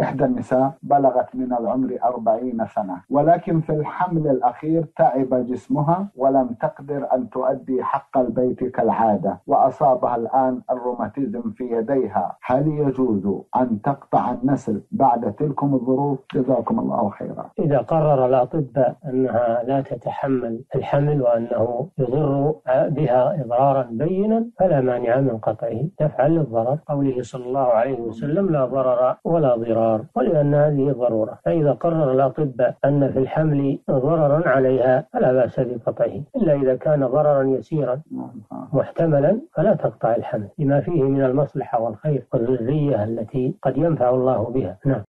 إحدى النساء بلغت من العمر 40 سنة، ولكن في الحمل الأخير تعب جسمها ولم تقدر أن تؤدي حق البيت كالعادة، وأصابها الآن الروماتيزم في يديها. هل يجوز أن تقطع النسل بعد تلكم الظروف؟ جزاكم الله خيرا. إذا قرر الأطباء أنها لا تتحمل الحمل وأنه يضر بها إضرارا بينا فلا مانع من قطعه دفعا للضرر، قوله صلى الله عليه وسلم لا ضرر ولا ضرار، ولأن هذه ضرورة. فإذا قرر الأطباء أن في الحمل ضررا عليها فلا بأس بقطعه، إلا إذا كان ضررا يسيرا محتملا فلا تقطع الحمل لما فيه من المصلحة والخير والذرية التي قد ينفع الله بها. نعم.